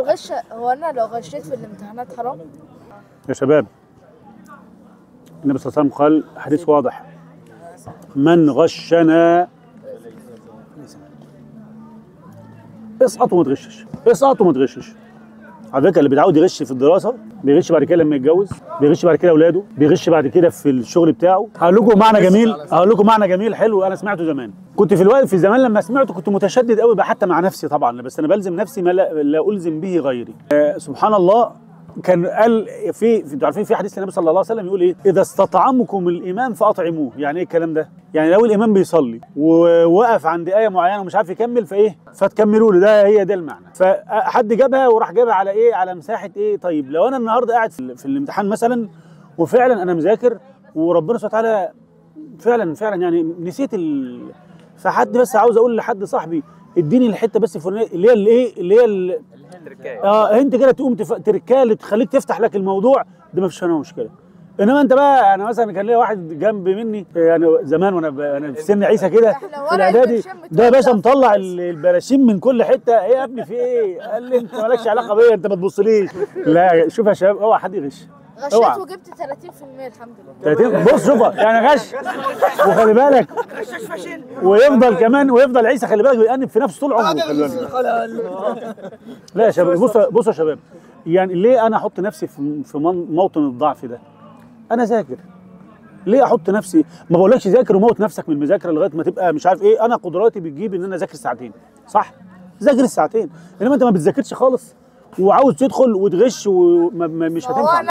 الغش، هو انا لو غشيت في الامتحانات حرام؟ يا شباب النبي صلى الله عليه وسلم قال حديث واضح: من غشنا اسقط وما تغشش، اسقط وما تغشش. على فكره اللي بيتعود يغش في الدراسه بيغش بعد كده لما يتجوز، بيغش بعد كده اولاده، بيغش بعد كده في الشغل بتاعه. هقول لكم معنى جميل، هقول لكم معنى جميل حلو انا سمعته زمان، كنت في الوقت في زمان لما سمعته كنت متشدد قوي حتى مع نفسي طبعا، بس انا بلزم نفسي ما لا الزم به غيري. سبحان الله، كان قال في انتوا عارفين في حديث النبي صلى الله عليه وسلم يقول ايه: اذا استطعمكم الامام فاطعموه. يعني ايه الكلام ده؟ يعني لو الامام بيصلي ووقف عند ايه معينه ومش عارف يكمل فايه فتكملوا له، ده هي ده المعنى. فحد جابها وراح جابها على ايه؟ على مساحه ايه؟ طيب لو انا النهارده قاعد في الامتحان مثلا وفعلا انا مذاكر وربنا سبحانه وتعالى فعلا يعني نسيت فحد، بس عاوز اقول لحد صاحبي اديني الحته بس الفلانيه اللي هي التركايه انت كده تقوم تركايه اللي تخليك تفتح لك الموضوع ده، ما فيش هنا مشكله. انما انت بقى، انا مثلا كان ليا واحد جنب مني يعني زمان وانا في سن عيسى كده في الاعدادي، ده يا باشا مطلع البراشيم من كل حته. ايه يا ابني في ايه؟ قال لي انت مالكش علاقه بيا، انت ما تبصليش. لا شوف يا شباب، اوعى حد يغش. غشيت وجبت 30% الحمد لله. 30 بص شوفها يعني غش، وخلي بالك غشاش فاشل، ويفضل كمان ويفضل عيسى خلي بالك بيأنب في نفسه طول عمره. لا يا شباب، بصوا يا شباب، يعني ليه انا احط نفسي في موطن الضعف ده؟ انا ذاكر، ليه احط نفسي؟ ما بقولكش ذاكر وموت نفسك من المذاكره لغايه ما تبقى مش عارف ايه. انا قدراتي بتجيب ان انا ذاكر ساعتين، صح؟ ذاكر الساعتين، انما انت ما بتذاكرش خالص وعاوز تدخل وتغش ومش هتنفع.